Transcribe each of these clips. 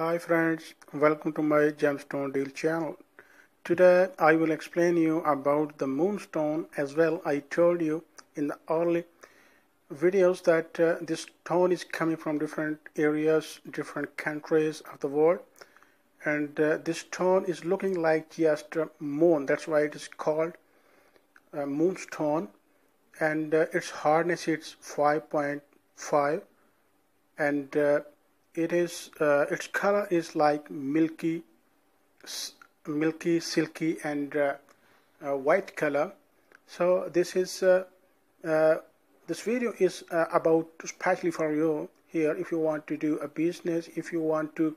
Hi friends, welcome to my Gemstone Deal channel. Today I will explain you about the moonstone. As well, I told you in the early videos that this stone is coming from different areas, different countries of the world, and this stone is looking like just a moon. That's why it is called moonstone, and its hardness is 5.5, and its color is like milky, silky, and white color. So this video is about especially for you here. If you want to do a business, if you want to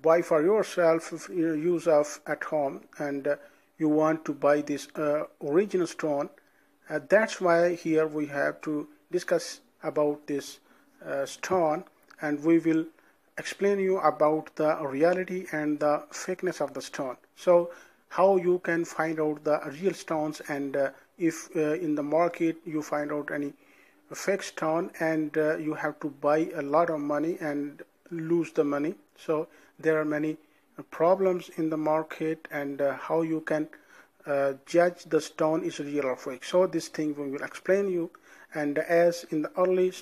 buy for yourself, use of at home, and you want to buy this original stone. That's why here we have to discuss about this stone. And we will explain you about the reality and the fakeness of the stone. So how you can find out the real stones, and if in the market you find out any fake stone, and you have to buy a lot of money and lose the money. So there are many problems in the market, and how you can judge the stone is real or fake. So this thing we will explain you, and as in the early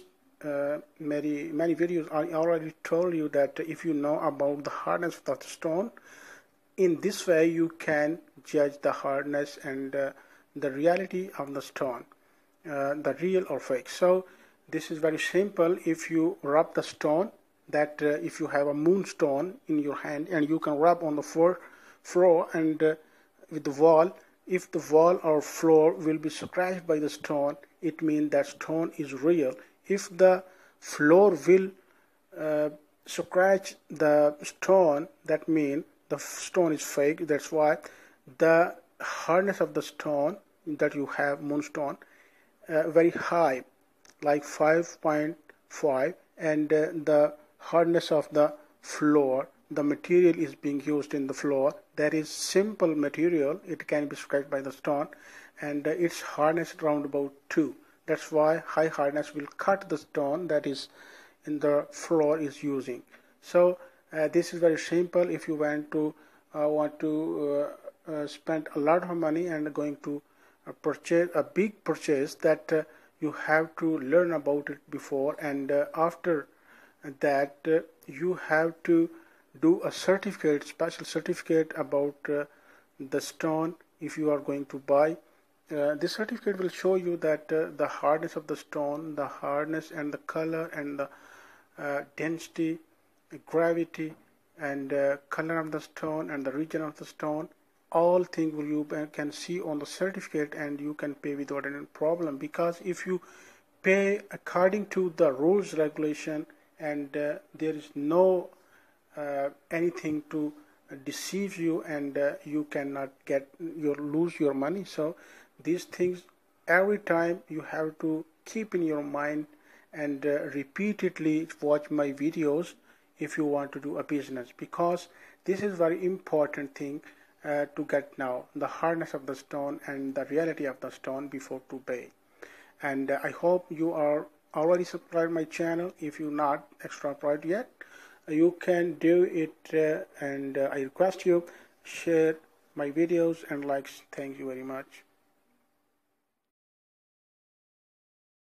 many videos I already told you that if you know about the hardness of the stone, in this way you can judge the hardness and the reality of the stone, the real or fake. So this is very simple. If you rub the stone, that if you have a moonstone in your hand, and you can rub on the floor and with the wall, if the wall or floor will be scratched by the stone, it means that stone is real. If the floor will scratch the stone, that means the stone is fake. That's why the hardness of the stone that you have, moonstone, very high, like 5.5, and the hardness of the floor, the material is being used in the floor. That is simple material. It can be scratched by the stone, and its hardness around about 2. That's why high hardness will cut the stone that is in the floor is using. So this is very simple. If you want to spend a lot of money and going to purchase a big purchase, that you have to learn about it before, and after that you have to do a certificate, special certificate about the stone if you are going to buy. This certificate will show you that the hardness of the stone, the hardness and the color and the density, gravity, and color of the stone and the region of the stone, all things you can see on the certificate, and you can pay without any problem. Because if you pay according to the rules, regulation, and there is no anything to deceive you, and you cannot get, you lose your money. So these things every time you have to keep in your mind, and repeatedly watch my videos if you want to do a business, because this is very important thing to get now, the hardness of the stone and the reality of the stone before to pay. And I hope you are already subscribed my channel. If you not subscribed yet, you can do it, and I request you share my videos and likes. Thank you very much.